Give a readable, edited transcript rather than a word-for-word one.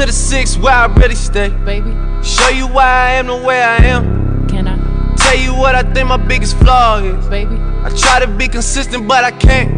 to the six where I really stay. Baby, show you why I am the way I am. Can I tell you what I think my biggest flaw is? Baby, I try to be consistent but I can't.